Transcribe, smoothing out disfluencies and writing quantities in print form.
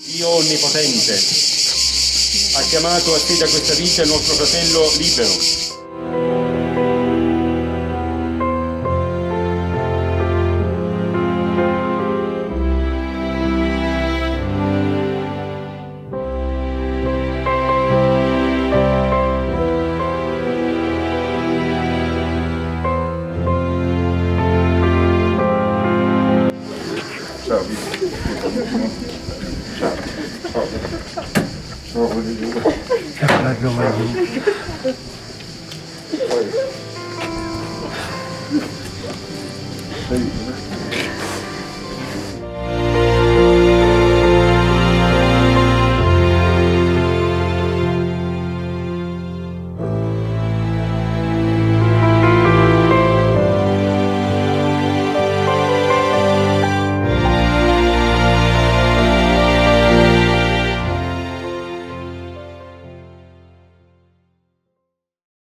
Dio Onnipotente ha chiamato a sé da questa vita il nostro fratello Libero. Ciao.